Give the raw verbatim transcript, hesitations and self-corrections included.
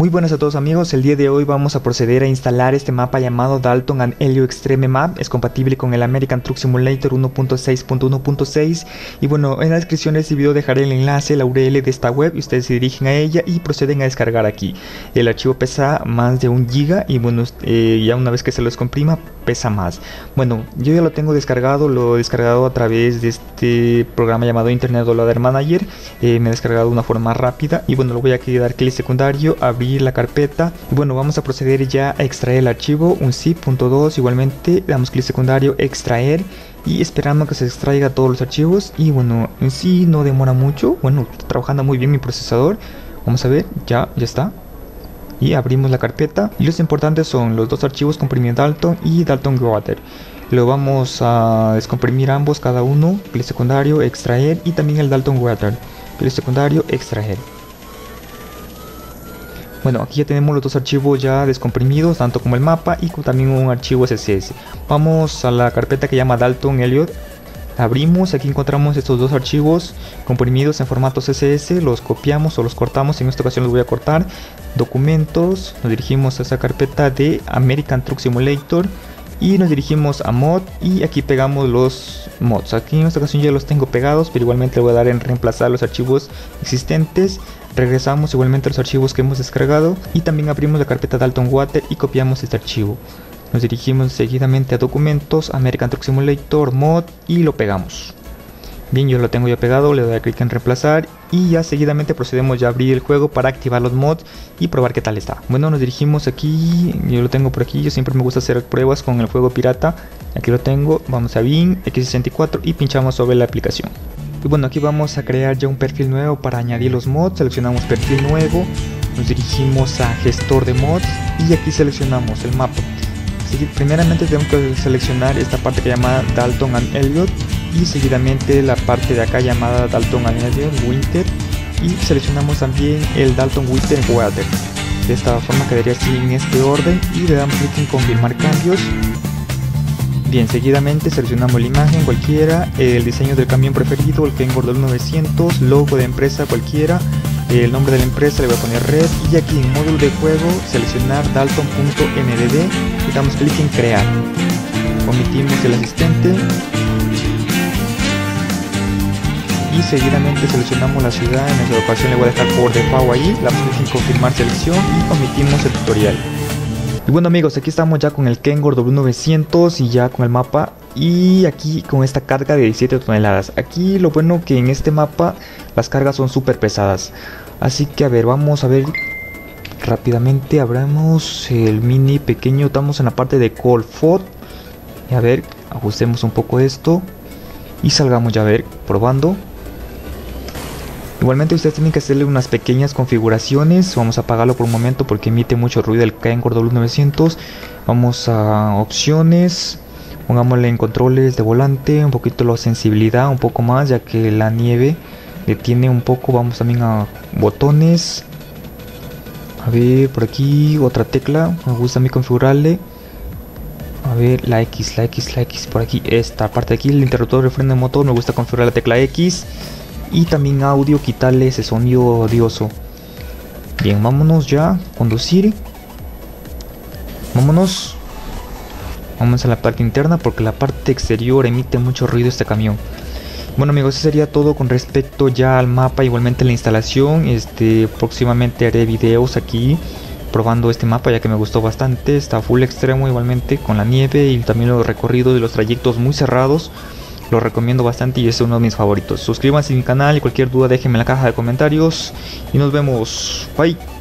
Muy buenas a todos amigos, el día de hoy vamos a proceder a instalar este mapa llamado Dalton and Helio Extreme Map. Es compatible con el American Truck Simulator uno punto seis punto uno punto seis. Y bueno, en la descripción de este video dejaré el enlace, la U R L de esta web, y ustedes se dirigen a ella y proceden a descargar aquí. El archivo pesa más de un giga y bueno, eh, ya una vez que se los comprima pesa más. Bueno, yo ya lo tengo descargado, lo he descargado a través de este programa llamado Internet Download Manager. eh, Me he descargado de una forma rápida y bueno, lo voy a dar clic secundario, abrir la carpeta. Y bueno, vamos a proceder ya a extraer el archivo un zip punto dos. Igualmente damos clic secundario, extraer, y esperando que se extraiga todos los archivos. Y bueno, en sí no demora mucho. Bueno, está trabajando muy bien mi procesador. Vamos a ver, ya, ya está. Y abrimos la carpeta y los importantes son los dos archivos comprimir Dalton y Dalton Water. Lo vamos a descomprimir ambos cada uno, clic secundario, extraer, y también el Dalton Water, clic secundario, extraer. Bueno, aquí ya tenemos los dos archivos ya descomprimidos, tanto como el mapa y también un archivo S S S. Vamos a la carpeta que llama Dalton Elliot. Abrimos, aquí encontramos estos dos archivos comprimidos en formato C S S, los copiamos o los cortamos, en esta ocasión los voy a cortar. Documentos, nos dirigimos a esa carpeta de American Truck Simulator y nos dirigimos a mod y aquí pegamos los mods. Aquí en esta ocasión ya los tengo pegados, pero igualmente le voy a dar en reemplazar los archivos existentes. Regresamos igualmente a los archivos que hemos descargado y también abrimos la carpeta Dalton Water y copiamos este archivo. Nos dirigimos seguidamente a documentos, American Truck Simulator, mod, y lo pegamos. Bien, yo lo tengo ya pegado, le doy clic en reemplazar y ya seguidamente procedemos ya a abrir el juego para activar los mods y probar qué tal está. Bueno, nos dirigimos aquí, yo lo tengo por aquí, yo siempre me gusta hacer pruebas con el juego pirata. Aquí lo tengo, vamos a bin, equis sesenta y cuatro y pinchamos sobre la aplicación. Y bueno, aquí vamos a crear ya un perfil nuevo para añadir los mods. Seleccionamos perfil nuevo, nos dirigimos a gestor de mods y aquí seleccionamos el mapa. Así, primeramente tenemos que seleccionar esta parte que llama Dalton and Elliot y seguidamente la parte de acá llamada Dalton and Elliot Winter, y seleccionamos también el Dalton Winter Water. De esta forma quedaría así en este orden y le damos clic en confirmar cambios. Bien, seguidamente seleccionamos la imagen cualquiera, el diseño del camión preferido, el Kenworth W novecientos, logo de empresa cualquiera, el nombre de la empresa le voy a poner red, y aquí en módulo de juego seleccionar dalton punto m d d y damos clic en crear. Omitimos el asistente y seguidamente seleccionamos la ciudad, en esta ocasión le voy a dejar por default ahí, damos clic en confirmar selección y omitimos el tutorial. Y bueno amigos, aquí estamos ya con el Kenworth W novecientos y ya con el mapa, y aquí con esta carga de diecisiete toneladas. Aquí lo bueno que en este mapa las cargas son súper pesadas. Así que a ver, vamos a ver rápidamente, abramos el mini pequeño, estamos en la parte de Coldfoot. Y a ver, ajustemos un poco esto y salgamos ya a ver, probando. Igualmente ustedes tienen que hacerle unas pequeñas configuraciones. Vamos a apagarlo por un momento porque emite mucho ruido el Kenworth W novecientos. Vamos a opciones, pongámosle en controles de volante, un poquito la sensibilidad, un poco más, ya que la nieve detiene un poco. Vamos también a botones, a ver por aquí otra tecla, me gusta a mí configurarle. A ver, la X, la X, la X, por aquí, esta parte de aquí, el interruptor de freno de motor, me gusta configurar la tecla X. Y también audio, quitarle ese sonido odioso. Bien, vámonos ya, conducir. Vámonos. Vamos a la parte interna porque la parte exterior emite mucho ruido este camión. Bueno amigos, eso sería todo con respecto ya al mapa, igualmente la instalación. Este, próximamente haré videos aquí probando este mapa ya que me gustó bastante. Está full extremo igualmente con la nieve y también los recorridos y los trayectos muy cerrados. Lo recomiendo bastante y es uno de mis favoritos. Suscríbanse a mi canal y cualquier duda déjenme en la caja de comentarios. Y nos vemos. Bye.